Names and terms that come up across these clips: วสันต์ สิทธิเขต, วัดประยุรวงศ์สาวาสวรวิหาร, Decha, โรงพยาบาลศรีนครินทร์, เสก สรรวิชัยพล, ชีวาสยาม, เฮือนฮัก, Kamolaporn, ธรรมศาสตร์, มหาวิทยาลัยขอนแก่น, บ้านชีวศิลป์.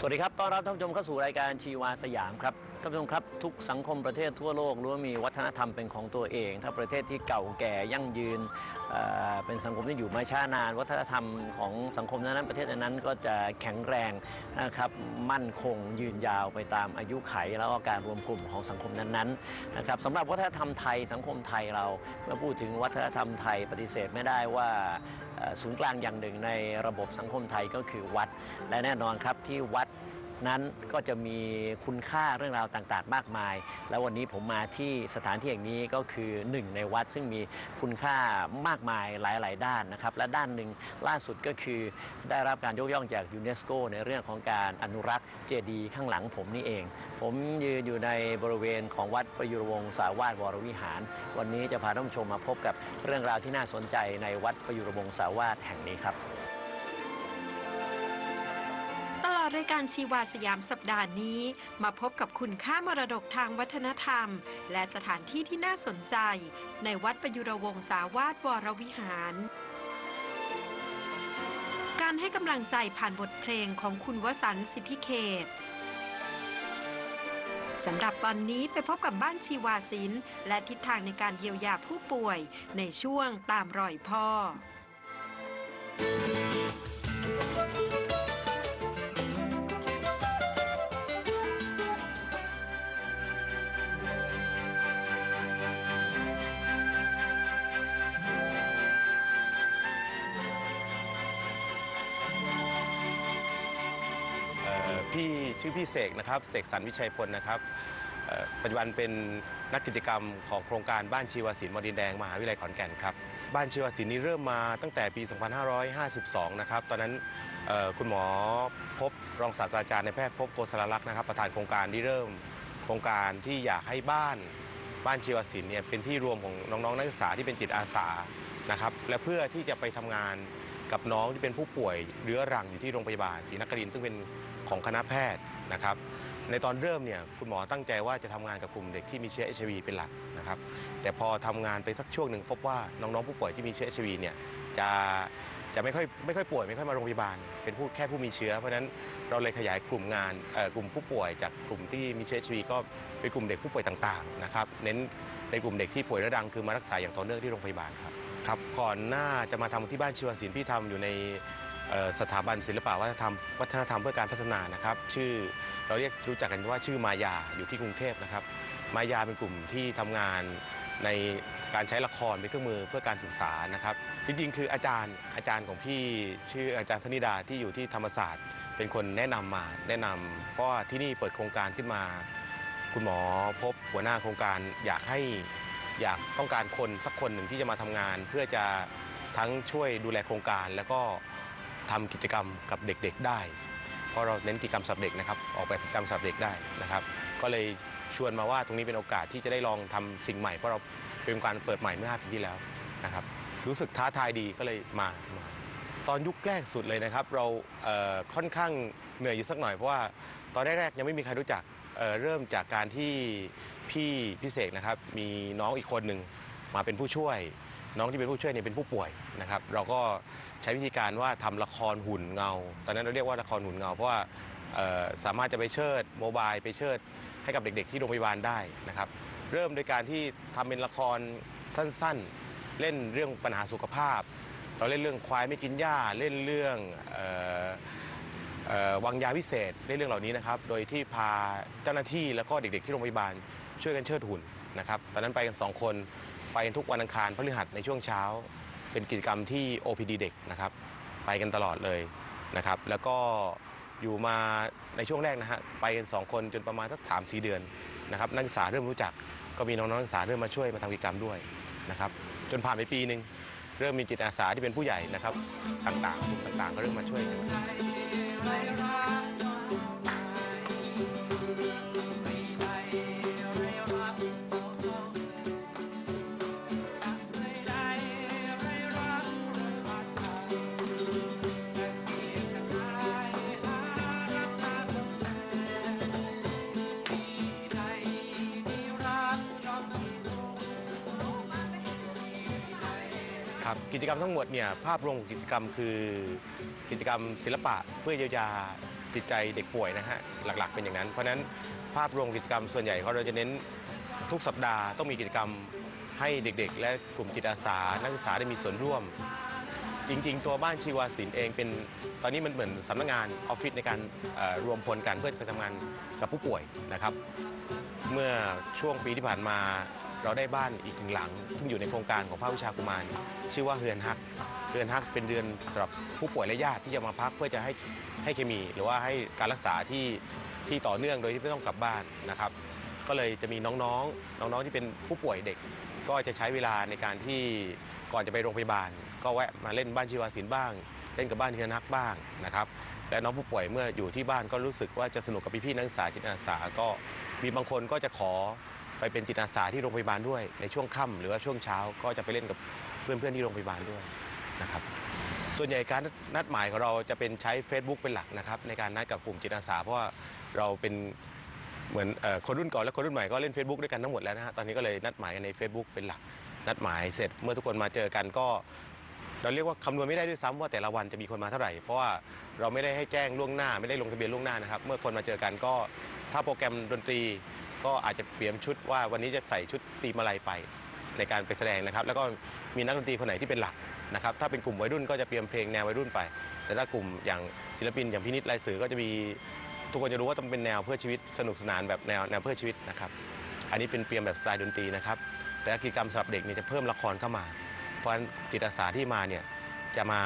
สวัสดีครับต้อนรับท่านผู้ชมเข้าสู่รายการชีวาสยามครับท่านผู้ชมครับทุกสังคมประเทศทั่วโลกล้วนมีวัฒนธรรมเป็นของตัวเองถ้าประเทศที่เก่าแก่ยั่งยืนเป็นสังคมที่อยู่มาช้านานวัฒนธรรมของสังคมนั้นประเทศนั้นก็จะแข็งแรงนะครับมั่นคงยืนยาวไปตามอายุไขแล้วก็การรวมกลุ่มของสังคมนั้นๆนะครับสำหรับวัฒนธรรมไทยสังคมไทยเราเมื่อพูดถึงวัฒนธรรมไทยปฏิเสธไม่ได้ว่าศูนย์กลางอย่างหนึ่งในระบบสังคมไทยก็คือวัดและแน่นอนครับที่วัดนั้นก็จะมีคุณค่าเรื่องราวต่างๆมากมายแล้ววันนี้ผมมาที่สถานที่แห่งนี้ก็คือหนึ่งในวัดซึ่งมีคุณค่ามากมายหลายๆด้านนะครับและด้านหนึ่งล่าสุดก็คือได้รับการยกย่องจากยูเนสโกในเรื่องของการอนุรักษ์เจดีย์ข้างหลังผมนี่เองผมยืนอยู่ในบริเวณของวัดประยุรวงศ์สาวาสวรวิหารวันนี้จะพาท่านผู้ชมมาพบกับเรื่องราวที่น่าสนใจในวัดประยุรวงศ์สาวาสแห่งนี้ครับรายการชีวาสยามสัปดาห์นี้มาพบกับคุณค่ามรดกทางวัฒนธรรมและสถานที่ที่น่าสนใจในวัดประยุรวงศ์สาวาสวรวิหารการให้กำลังใจผ่านบทเพลงของคุณวสันต์ สิทธิเขตสำหรับตอนนี้ไปพบกับบ้านชีวาศิลป์และทิศทางในการเยียวยาผู้ป่วยในช่วงตามรอยพ่อพี่ชื่อพี่เสกนะครับเสกสรรวิชัยพลนะครับปัจจุบันเป็นนักกิจกรรมของโครงการบ้านชีวศิลป์มอดินแดงมหาวิทยาลัยขอนแก่นครับบ้านชีวศิลป์นี้เริ่มมาตั้งแต่ปี 2552 นะครับตอนนั้นคุณหมอพบรองศาสตราจารย์ในแพทย์พบโกศลลักษณ์นะครับประธานโครงการที่เริ่มโครงการที่อยากให้บ้านชีวศิลป์เนี่ยเป็นที่รวมของน้องนักศึกษาที่เป็นจิตอาสานะครับและเพื่อที่จะไปทำงานกับน้องที่เป็นผู้ป่วยเรื้อรังอยู่ที่โรงพยาบาลศรีนครินทร์ซึ่งเป็นของคณะแพทย์นะครับในตอนเริ่มเนี่ยคุณหมอตั้งใจว่าจะทำงานกับกลุ่มเด็กที่มีเชื้อ HIV เป็นหลักนะครับแต่พอทำงานไปสักช่วงหนึ่งพบว่าน้องๆผู้ป่วยที่มีเชื้อ HIV เนี่ยจะไม่ค่อยป่วยไม่ค่อยมาโรงพยาบาลเป็นผู้แค่ผู้มีเชื้อเพราะฉะนั้นเราเลยขยายกลุ่มงานกลุ่มผู้ป่วยจากกลุ่มที่มีเชื้อ HIV ก็เป็นกลุ่มเด็กผู้ป่วยต่างๆนะครับเน้นในกลุ่มเด็กที่ป่วยเรื้อรังคือมารักษาอย่างต่อเนื่องที่โรงพยาบาลครับก่อนหน้าจะมาทำที่บ้านชีวศิลป์พี่ทำอยู่ในสถาบันศิลปะวัฒนธรรมเพื่อการพัฒนานะครับชื่อเราเรียกรู้จักกันว่าชื่อมายาอยู่ที่กรุงเทพนะครับมายาเป็นกลุ่มที่ทำงานในการใช้ละครเป็นเครื่องมือเพื่อการศึกษานะครับจริงๆคืออาจารย์ของพี่ชื่ออาจารย์ธนิดาที่อยู่ที่ธรรมศาสตร์เป็นคนแนะนำเพราะว่าที่นี่เปิดโครงการขึ้นมาคุณหมอพบหัวหน้าโครงการอยากต้องการคนสักคนหนึ่งที่จะมาทำงานเพื่อจะทั้งช่วยดูแลโครงการแล้วก็ทำกิจกรรมกับเด็กๆได้เพราะเราเน้นกิจกรรมสำหรับเด็กนะครับออกแบบกิจกรรมสำหรับเด็กได้นะครับก็เลยชวนมาว่าตรงนี้เป็นโอกาสที่จะได้ลองทำสิ่งใหม่เพราะเราเป็นการเปิดใหม่เมื่อ5 ปีที่แล้วนะครับรู้สึกท้าทายดีก็เลยมาตอนยุคแรกสุดเลยนะครับเราค่อนข้างเหนื่อยอยู่สักหน่อยเพราะว่าตอนแรกยังไม่มีใครรู้จักเริ่มจากการที่พี่พิเศษนะครับมีน้องอีกคนหนึ่งมาเป็นผู้ช่วยน้องที่เป็นผู้ช่วยเนี่ยเป็นผู้ป่วยนะครับเราก็ใช้วิธีการว่าทำละครหุ่นเงาตอนนั้นเราเรียกว่าละครหุ่นเงาเพราะว่าสามารถจะไปเชิดโมบายไปเชิดให้กับเด็กๆที่โรงพยาบาลได้นะครับเริ่มโดยการที่ทำเป็นละครสั้นๆเล่นเรื่องปัญหาสุขภาพเราเล่นเรื่องควายไม่กินหญ้าเล่นเรื่องวังยาวิเศษเล่นเรื่องเหล่านี้นะครับโดยที่พาเจ้าหน้าที่แล้วก็เด็กๆที่โรงพยาบาลช่วยกันเชิดหุ่นนะครับตอนนั้นไปกัน2คนไปทุกวันอังคารพฤหัสในช่วงเช้าเป็นกิจกรรมที่ OPD เด็กนะครับไปกันตลอดเลยนะครับแล้วก็อยู่มาในช่วงแรกนะฮะไปกัน2คนจนประมาณสัก 3-4 เดือนนะครับนักศึกษาเริ่มรู้จักก็มีน้องๆนักศึกษาเริ่มมาช่วยมาทำกิจกรรมด้วยนะครับจนผ่านไปปีหนึ่งเริ่มมีจิตอาสาที่เป็นผู้ใหญ่นะครับต่างๆกลุ่มต่างๆก็เริ่มมาช่วยกันกิจกรรมทั้งหมดเนี่ยภาพรวมของกิจกรรมคือกิจกรรมศิลปะเพื่อเยียวยา จิตใจเด็กป่วยนะฮะหลักๆเป็นอย่างนั้นเพราะนั้นภาพรวมกิจกรรมส่วนใหญ่เราจะเน้นทุกสัปดาห์ต้องมีกิจกรรมให้เด็กๆและกลุ่มจิตอาสานักศึกษาได้มีส่วนร่วมจริงๆตัวบ้านชีวาศิลป์เองเป็นตอนนี้มันเหมือนสำนักงานออฟฟิศในการรวมพลกันเพื่อไปทำงานกับผู้ป่วยนะครับเมื่อช่วงปีที่ผ่านมาเราได้บ้านอีกหนึ่งหลังซึ่งอยู่ในโครงการของภาควิชากุมารชื่อว่าเฮือนฮักเฮือนฮักเป็นเรือนสำหรับผู้ป่วยและญาติที่จะมาพักเพื่อจะให้เคมีหรือว่าให้การรักษาที่ต่อเนื่องโดยที่ไม่ต้องกลับบ้านนะครับก็เลยจะมีน้องๆที่เป็นผู้ป่วยเด็กก็จะใช้เวลาในการที่ก่อนจะไปโรงพยาบาลก็แวะมาเล่นบ้านชีวาศิลป์บ้างเล่นกับบ้านเฮือนฮักบ้างนะครับและน้องผู้ป่วยเมื่ออยู่ที่บ้านก็รู้สึกว่าจะสนุกกับพี่ๆนักศึกษาจิตอาสาก็มีบางคนก็จะขอไปเป็นจิตอาสาที่โรงพยาบาลด้วยในช่วงค่ำหรือว่าช่วงเช้าก็จะไปเล่นกับเพื่อนๆที่โรงพยาบาลด้วยนะครับส่วนใหญ่การนัดหมายของเราจะเป็นใช้ Facebook เป็นหลักนะครับในการนัดกับกลุ่มจิตอาสาเพราะว่าเราเป็นเหมือนคนรุ่นก่อนและคนรุ่นใหม่ก็เล่น Facebook ด้วยกันทั้งหมดแล้วนะฮะตอนนี้ก็เลยนัดหมายกันใน Facebook เป็นหลักนัดหมายเสร็จเมื่อทุกคนมาเจอกันก็เราเรียกว่าคำนวณไม่ได้ด้วยซ้ำว่าแต่ละวันจะมีคนมาเท่าไหร่เพราะว่าเราไม่ได้ให้แจ้งล่วงหน้าไม่ได้ลงทะเบียนล่วงหน้านะครับเมื่อคนมาเจอกันก็ถ้าโปรแกรมดนตรีก็อาจจะเปลี่ยนชุดว่าวันนี้จะใส่ชุดตีมะไรไปในการไปแสดงนะครับแล้วก็มีนักดนตรีคนไหนที่เป็นหลักนะครับถ้าเป็นกลุ่มวัยรุ่นก็จะเปลี่ยนเพลงแนววัยรุ่นไปแต่ถ้ากลุ่มอย่างศิลปินอย่างพินิจลายสื่อก็จะมีทุกคนจะรู้ว่าต้องเป็นแนวเพื่อชีวิตสนุกสนานแบบแนวเพื่อชีวิตนะครับอันนี้เป็นเปลี่ยนแบบสไตล์ดนตรีนะครับแต่กิจกรรมสำหรับเด็กเนี่ยจะเพิ่มละครเข้ามาเพราะจิตอาสาที่มาเนี่ยจะมา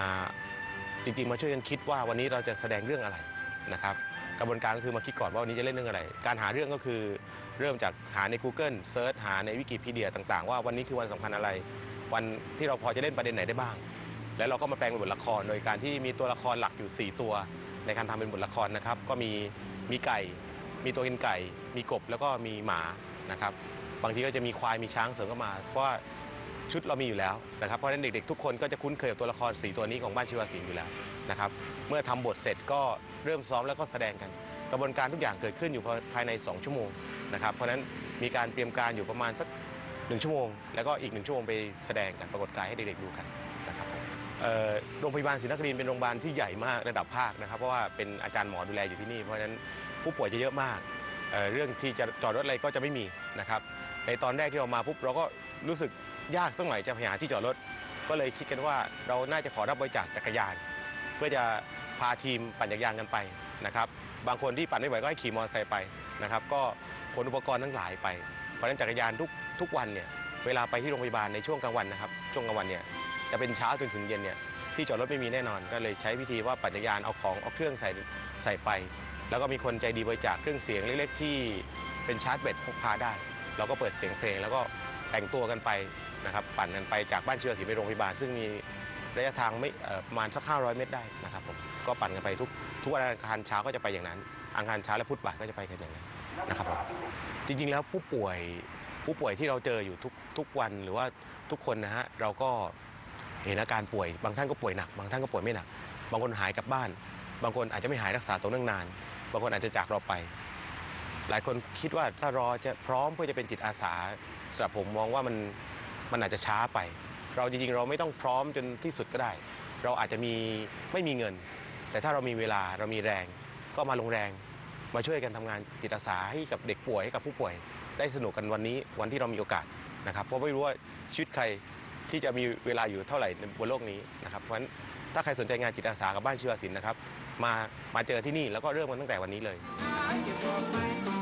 จริงๆมาช่วยกันคิดว่าวันนี้เราจะแสดงเรื่องอะไรนะครับกระบวนการก็คือมาคิดก่อนว่าวันนี้จะเล่นเรื่องอะไรการหาเรื่องก็คือเริ่มจากหาใน Google เซิร์ชหาในวิกิพีเดียต่างๆว่าวันนี้คือวันสำคัญอะไรวันที่เราพอจะเล่นประเด็นไหนได้บ้างแล้วเราก็มาแปลงเป็นบทละครโดยการที่มีตัวละครหลักอยู่4ตัวในการทำเป็นบทละครนะครับก็มีไก่มีตัวกินไก่มีกบแล้วก็มีหมานะครับบางทีก็จะมีควายมีช้างเสริมเข้ามาเพราะว่าชุดเรามีอยู่แล้วนะครับเพราะฉะนั้นเด็กๆทุกคนก็จะคุ้นเคยกับตัวละคร4ตัวนี้ของบ้านชีวศิลป์อยู่แล้วนะครับเมื่อทำบทเสร็จก็เริ่มซ้อมแล้วก็แสดงกันกระบวนการทุกอย่างเกิดขึ้นอยู่ภายใน2ชั่วโมงนะครับเพราะฉะนั้นมีการเตรียมการอยู่ประมาณสัก1ชั่วโมงแล้วก็อีก1ชั่วโมงไปแสดงกันปรากฏกายให้เด็กๆดูกันนะครับโรงพยาบาลศรีนครินทร์เป็นโรงพยาบาลที่ใหญ่มากระดับภาคนะครับเพราะว่าเป็นอาจารย์หมอดูแลอยู่ที่นี่เพราะฉะนั้นผู้ป่วยจะเยอะมากเรื่องที่จะจอดรถอะไรก็จะไม่มีนะครับในตอนแรกที่เรามาปุ๊บเราก็รู้สึกยากสักหน่อยจะหาที่จอดรถก็เลยคิดกันว่าเราน่าจะขอรับบริจาคจักรยานเพื่อจะพาทีมปั่นจักรยานกันไปนะครับบางคนที่ปั่นไม่ไหวก็ให้ขี่มอเตอร์ไซค์ไปนะครับก็ขนอุปกรณ์ทั้งหลายไปเพราะฉะนั้นจักรยานทุกวันเนี่ยเวลาไปที่โรงพยาบาลในช่วงกลางวันนะครับช่วงกลางวันเนี่ยจะเป็นเช้าจนถึงเย็นเนี่ยที่จอดรถไม่มีแน่นอนก็เลยใช้วิธีว่าปั่นจักรยานเอาของเอาเครื่องใส่ไปแล้วก็มีคนใจดีบริจาคเครื่องเสียงเล็กๆที่เป็นชาร์จแบตพกพาได้เราก็เปิดเสียงเพลงแล้วก็แต่งตัวกันไปนะครับปั่นกันไปจากบ้านชีวศิลป์ไปโรงพยาบาลซึ่งมีระยะทางไม่ประมาณสัก500เมตรได้นะครับผมก็ปั่นกันไปทุกวันอังคารเช้าก็จะไปอย่างนั้นอังคารเช้าและพุธบ่ายก็จะไปกันอย่างนั้นนะครับผมจริงๆแล้วผู้ป่วยที่เราเจออยู่ทุกวันหรือว่าทุกคนนะฮะเราก็เห็นอาการป่วยบางท่านก็ป่วยหนักบางท่านก็ป่วยไม่หนักบางคนหายกลับบ้านบางคนอาจจะไม่หายรักษาตัวเนื่องนานบางคนอาจจะจากเราไปหลายคนคิดว่าถ้ารอจะพร้อมเพื่อจะเป็นจิตอาสาสำหรับผมมองว่ามันอาจจะช้าไปเราจริงๆเราไม่ต้องพร้อมจนที่สุดก็ได้เราอาจจะไม่มีเงินแต่ถ้าเรามีเวลาเรามีแรงก็มาลงแรงมาช่วยกันทำงานจิตอาสาให้กับเด็กป่วยให้กับผู้ป่วยได้สนุกกันวันนี้วันที่เรามีโอกาสนะครับเพราะไม่รู้ว่าชีวิตใครที่จะมีเวลาอยู่เท่าไหร่บนโลกนี้นะครับเพราะฉะนั้นถ้าใครสนใจงานจิตอาสากับบ้านชีวศิลป์นะครับมาเจอที่นี่แล้วก็เริ่มกันตั้งแต่วันนี้เลย